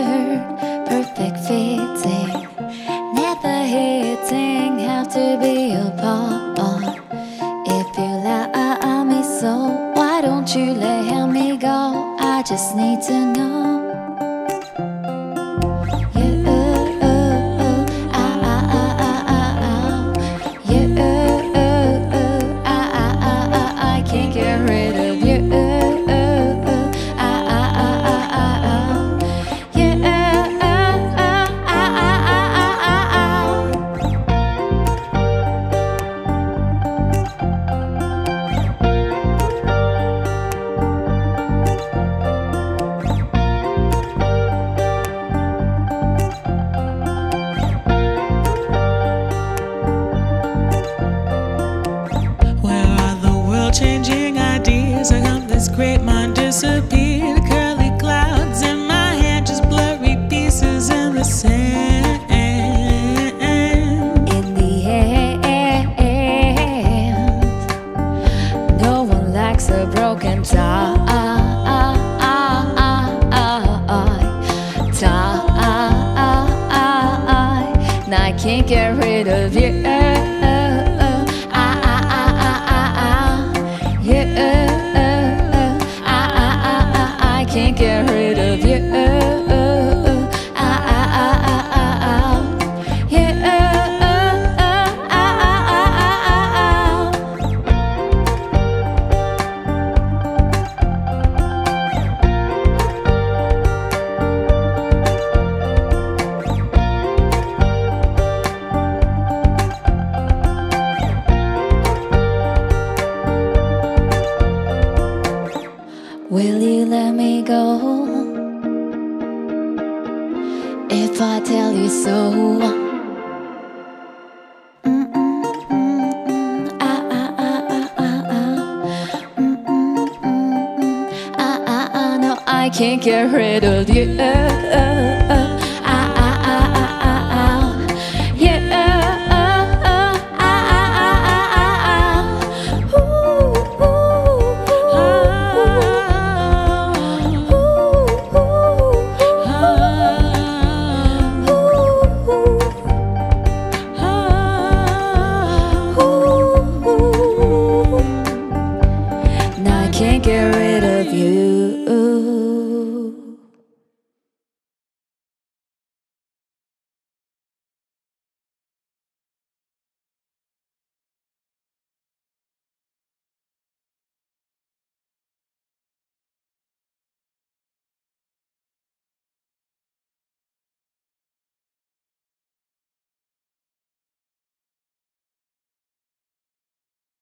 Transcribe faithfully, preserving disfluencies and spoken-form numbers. word, perfect fitting, never hitting, have to be a pawn. If you love me so, why don't you let me go? I just need to know. Changing ideas, I hope this great mind disappeared. Curly clouds in my head, just blurry pieces in the sand. In the end, no one likes a broken tie. Now I can't get rid of you. Get rid of you. Will you let me go if I tell you so? Mm, mm, mm, mm, ah, ah, ah, ah, ah. Mm, mm, mm, mm, ah, ah, ah. No, I can't get rid of you. Uh, uh, uh. Can't get rid of you.